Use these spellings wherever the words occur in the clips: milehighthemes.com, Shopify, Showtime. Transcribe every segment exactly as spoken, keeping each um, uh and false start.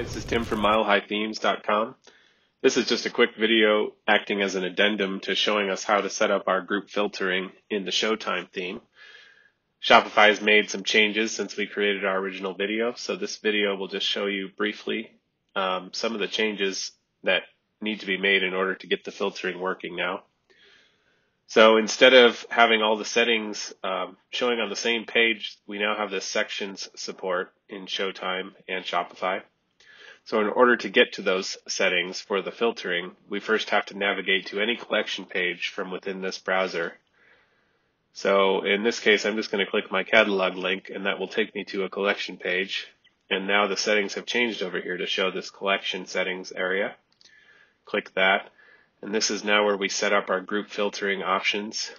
Hi, this is Tim from mile high themes dot com. This is just a quick video acting as an addendum to showing us how to set up our group filtering in the Showtime theme. Shopify has made some changes since we created our original video, so this video will just show you briefly um, some of the changes that need to be made in order to get the filtering working now. So instead of having all the settings um, showing on the same page, we now have the sections support in Showtime and Shopify. So in order to get to those settings for the filtering, we first have to navigate to any collection page from within this browser. So in this case, I'm just going to click my catalog link, and that will take me to a collection page. And now the settings have changed over here to show this collection settings area. Click that. And this is now where we set up our group filtering options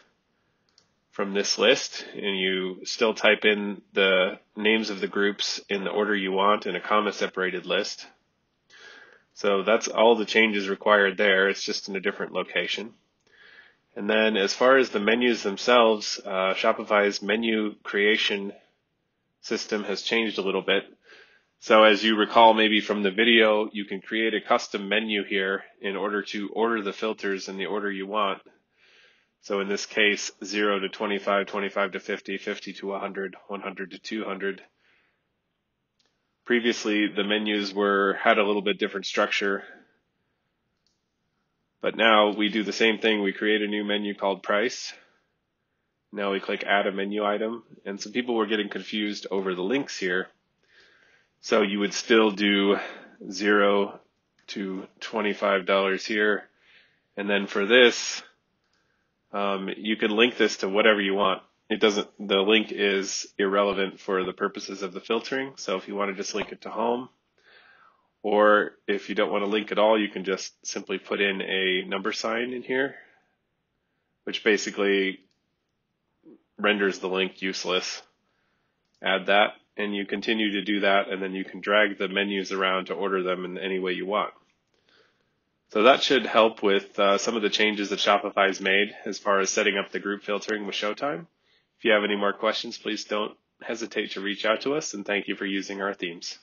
from this list. And you still type in the names of the groups in the order you want in a comma separated list. So that's all the changes required there. It's just in a different location. And then as far as the menus themselves, uh, Shopify's menu creation system has changed a little bit. So as you recall maybe from the video, you can create a custom menu here in order to order the filters in the order you want. So in this case, zero to twenty-five, twenty-five to fifty, fifty to one hundred, one hundred to two hundred. Previously, the menus were had a little bit different structure. But now we do the same thing. We create a new menu called Price. Now we click Add a Menu Item. And some people were getting confused over the links here. So you would still do zero to twenty-five dollars here. And then for this, um, you can link this to whatever you want. It doesn't, the link is irrelevant for the purposes of the filtering. So if you want to just link it to home, or if you don't want to link at all, you can just simply put in a number sign in here, which basically renders the link useless. Add that. And you continue to do that, and then you can drag the menus around to order them in any way you want. So that should help with uh, some of the changes that Shopify's made as far as setting up the group filtering with Showtime. If you have any more questions, please don't hesitate to reach out to us, and thank you for using our themes.